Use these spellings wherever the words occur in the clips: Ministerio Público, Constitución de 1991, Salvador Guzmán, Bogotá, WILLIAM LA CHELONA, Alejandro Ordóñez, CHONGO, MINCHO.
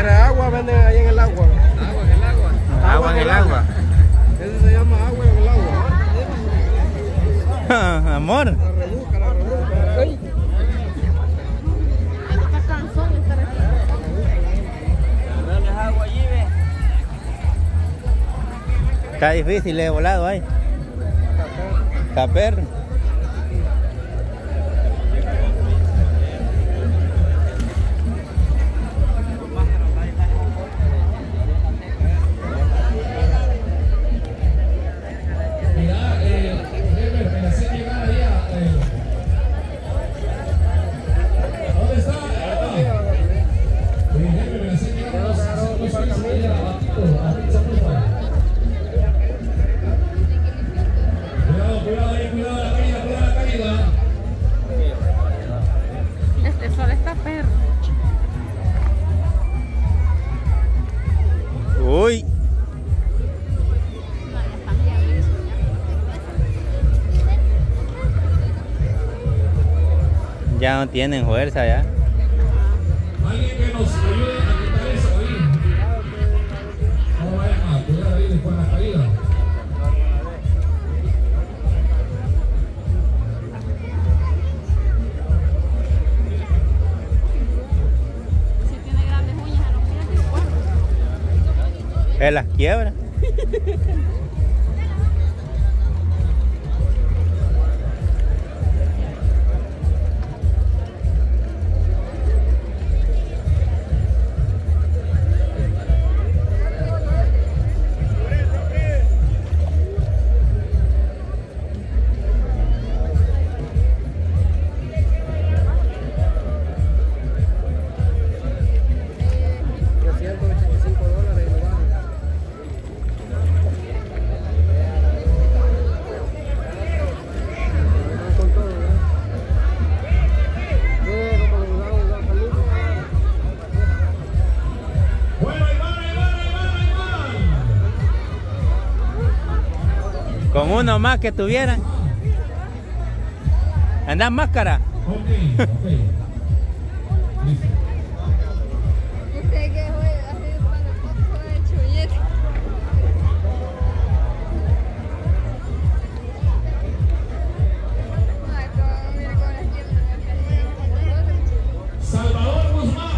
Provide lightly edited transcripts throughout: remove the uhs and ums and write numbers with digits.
quieres agua, venden ahí en el agua. Agua en el agua. Agua en el agua. Eso se llama agua en el agua. Amor. La rebusca, la rebusca. Ay. Está cansón de estar aquí. Darles agua allí, ve. Está difícil, le he volado ahí. Caper. Ya no tienen fuerza ya. Alguien que nos ayude a quitar eso ahí. No vayan a poder ahí después de la caída. Si tiene grandes uñas a los pies, ¿cuál? Él las quiebra. Con uno más que tuvieran. ¿Andan máscara? Okay. Dice que voy a hacer para un poco de chullete. Salvador Guzmán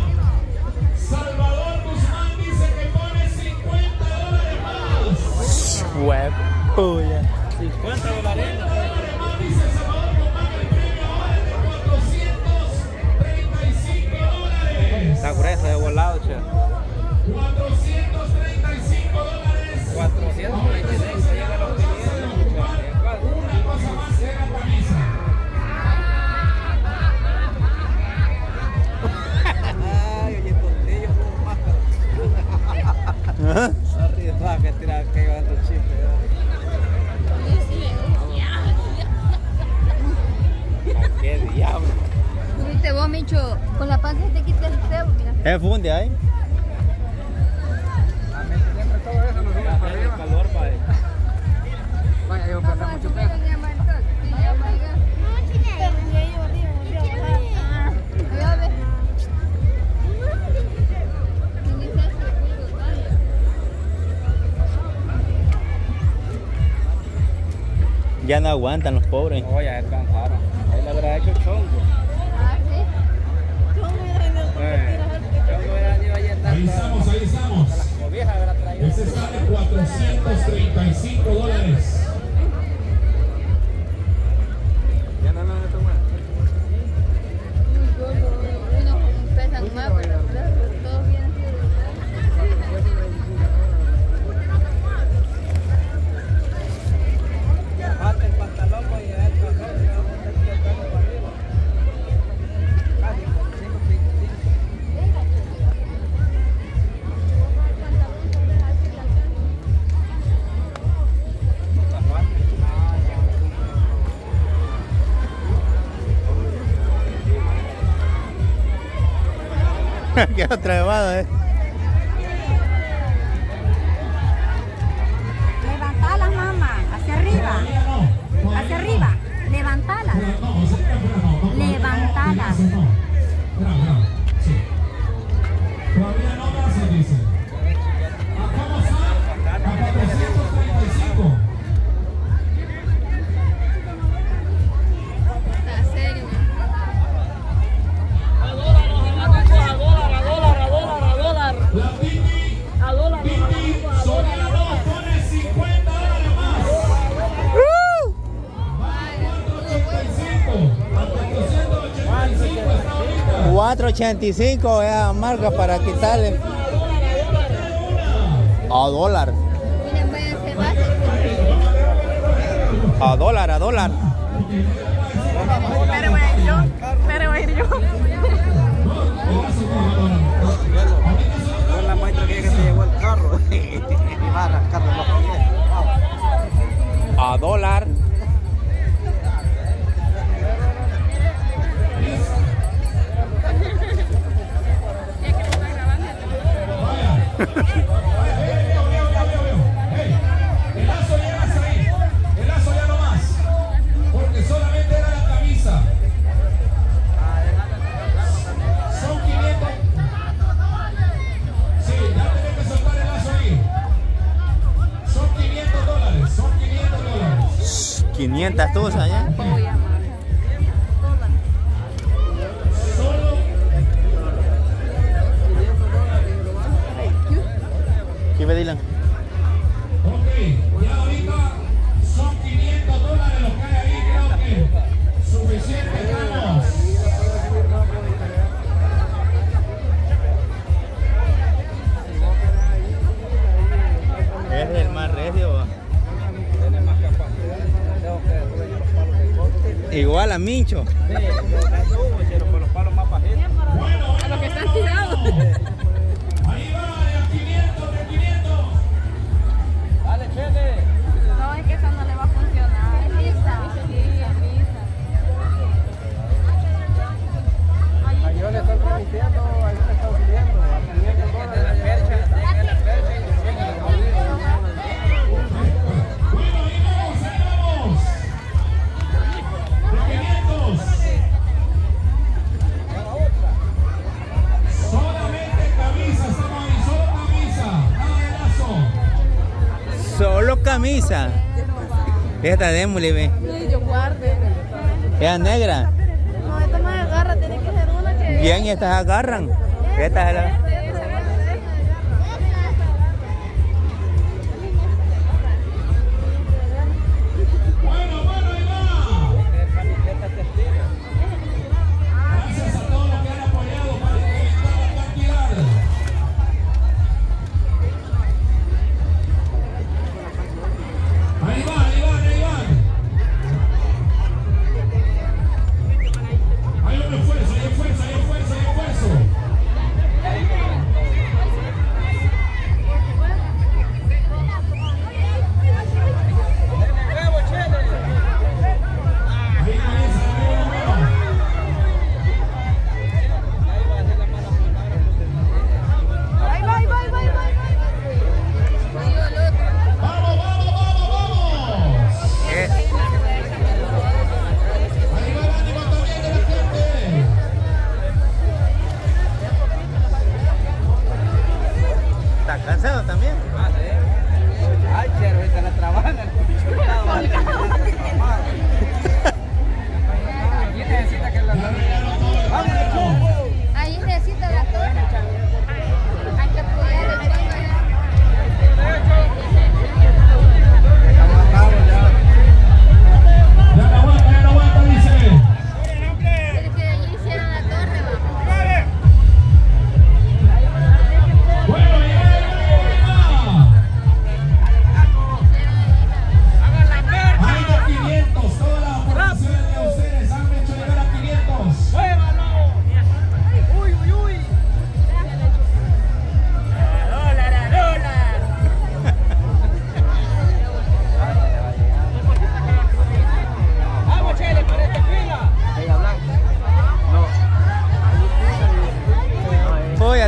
dice que pone $50 más. Web. Oh, yeah. $50. Más dice Salvador Guzmán, el premio ahora es de $435. Está grueso, de volado, che. $435. 436. Una cosa más era camisa. Ay, oye, tontillo como máscara. Sorry, de todas que tiras que llevan los chistes. ¡Qué diablo! Viste vos, Mincho, con la panza te quita el cebo, mira. Es funde ahí. A mí siempre todo eso nos vamos para arriba. Calor, padre. Vaya, yo voy a perder mucho peso. Ya no aguantan los pobres. No, ya descansaron. Ahí le habrá hecho chongo. Ah, sí. Chongo ya no tirar. Ahí estamos. Ese sale $435. Ya no me toman. Unos pesan más, pero todos vienen. Que otra bebada, Levantalas, mamá, hacia arriba, levantalas. Levantalas. Todavía no, 4.85 ya marca para quitarle. A dólar. A dólar, a dólar. Pero voy a ir yo. Pero voy a ir yo. Es la muestra que se llevó el carro. Y va arrancando los pies. A dólar. El lazo ya más ahí, el lazo ya no más, porque solamente era la camisa. Son 500. Sí, ya tenés que soltar el lazo ahí. Son $500, son $500. 500 tuzas ya. ¿Qué me dilan? Ok, ya ahorita son $500 los que hay ahí, creo que suficiente ganos. Es el más recio. Tiene más capacidad. Igual a Mincho. Sí, pero con los palos más bajitos. A los que están tirados. No, es que eso no le va a funcionar. Es lista. Sí, es lista. Ahí yo le estoy permitiendo, ahí le estoy pidiendo. Solo camisa. Esta démosle, ve. Esta negra. No, esta más agarra, tiene que ser una que. Bien, estas agarran. Esta es la.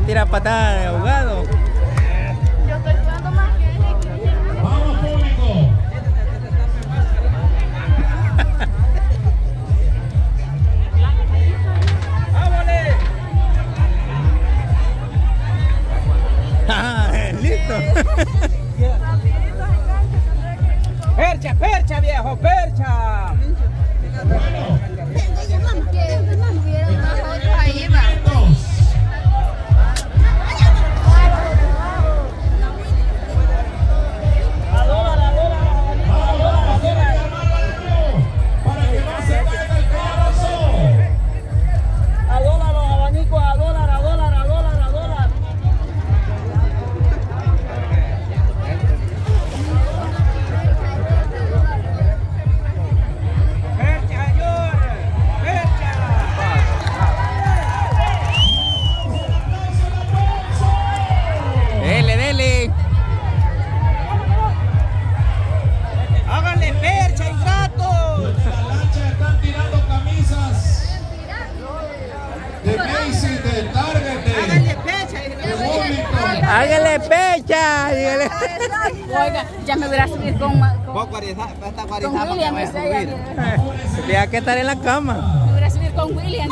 Tira patada de ahogado. Yo estoy jugando más que él. Vamos, público. ¡Vámonos! ¡Ah, listo! ¡Percha, percha, viejo, percha! Bueno. Ahí va. difícil de target. Háganle pecha. Háganle pecha. Oiga, ya me voy a subir con William. Tenía que estar en la cama. Me voy a subir con William.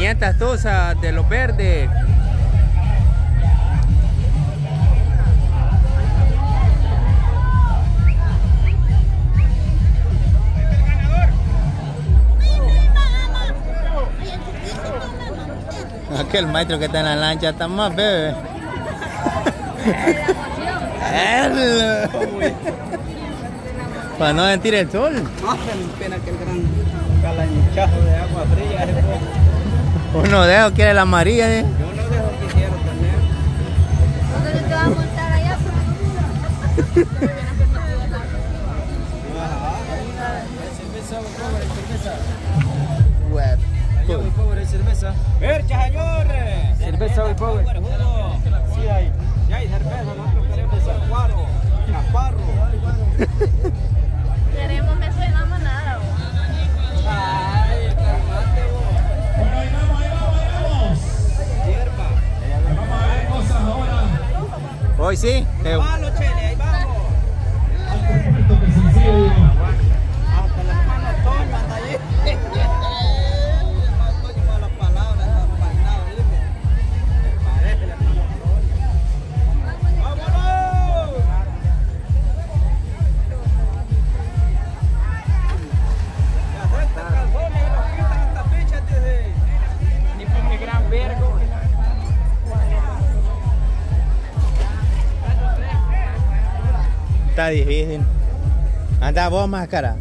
Estas tosas de los verdes. Aquel maestro que está en la lancha está más bebé. Para no sentir el sol. No, pena que el gran calanchazo de agua fría. Uno dejo, quiere la María, ¿eh? Yo no dejo que quiero tener. ¿Dónde te vas a montar allá? Cerveza, pobre, cerveza. ¡Mercha, señor! Cerveza, hoy pobre. Sí, hay. Ya hay cerveza, nosotros queremos ser guaro, caparro. Queremos me suena manada. Ay, calmate vos. Hoy sí. Ahí vamos, Chele, ahí vamos. Hasta la hermana Toño anda allí. Hermano Toño con las palabras, está apartado, dime. Parece la hermana Toño. ¡Vámonos! Ya se están calzones y los quitan estas fichas desde... Ni por mi gran vergo. Está difícil. Anda vos, máscara.